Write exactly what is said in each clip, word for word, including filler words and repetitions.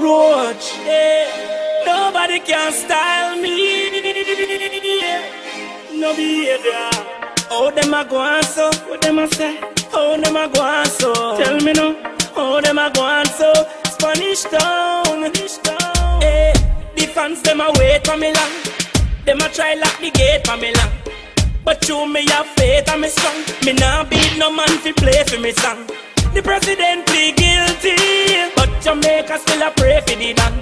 roach, yeah. Nobody can style me, yeah. No behavior. Oh, them a go and so, what them a say? Oh, them a go and so, tell me no. Oh, them a go and so, Spanish town, hey. The fans them a wait for me long. Them a try lock the gate for me long. But you me have faith and me strong. Me nah beat no man fi play for me song. The president plead guilty, but Jamaica still a pray for the man.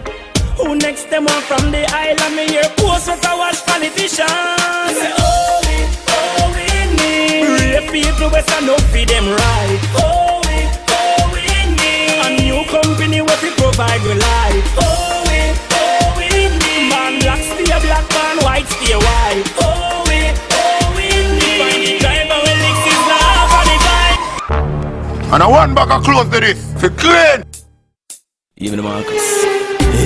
Who next them on from the island? Me hear post with a watch politicians. Say oh we, oh we need real people we stand up for them right. Oh we, oh we need a new company where we provide with life. Oh we, oh we need man black stay black, man white stay white. Oh, and I want back a close to this, for clean! Even Marcus.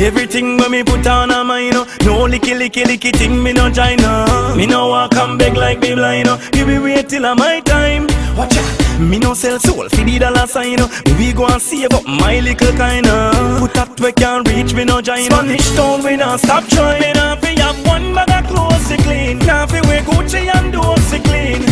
Everything when me put on a mind, no, no licky licky licky thing me no China. Me no walk and beg like me blind, no. You be wait till I my time. Watch out. Me no sell soul for the dollar sign, no. We go and save up my little kinda. Put that we can't reach me no China. Spanish town we not stop trying. Me not fi have one bag of clothes to clean. Now fi we Gucci and Dolce clean.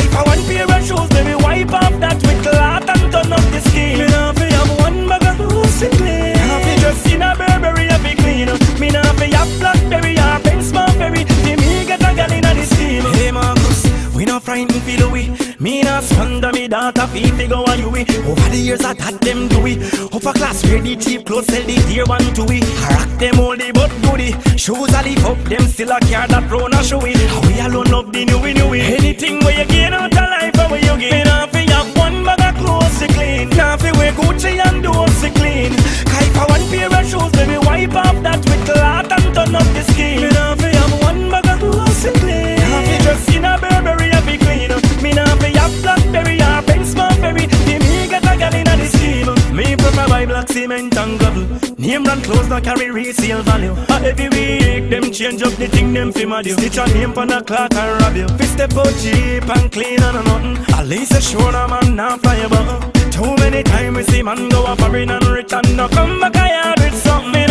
If I want pair of shoes, then we wipe off that with cloth and turn up the skin. Me now fi have one bag of clothes to clean. Now fi dress in a Burberry and fi clean. Me now fi have Blackberry and Benchmark Ferry. Fi me get a gal inna the steam. Hey Marcus, we not frightened fi do we. Me not squander me daughter fi fi go a you we. Over the years I taught them do we. Upper class wear the cheap clothes, sell the dear one to we. I rock them all the but goody. Shoes I lift up, them still a care that round a show it. How we alone love the new we new we. Anything where you gain out of life and where you gain. Me nah fi have one bag of clothes to clean. Nah fi wear Gucci and Dolce clean. Cause if I want pair of shoes, then we wipe off that with cloth and turn up the skin. Me nah fi have one bag of clothes to clean. Nah fi dress in a Burberry and be clean. Me nah fi have Blackberry or Benchmark Ferry. Give me get a gal inna the scheme. Me prefer buy black cement and gravel. Name brand clothes not carry resale value. uh, Every week them change up the thing them fi mad you. Stitch a name for the clock and rob you. Fi step out cheap and clean and nothing. At least a sure a man not fly about. Too many times we see man go a foreign and rich and not come back a yard with something.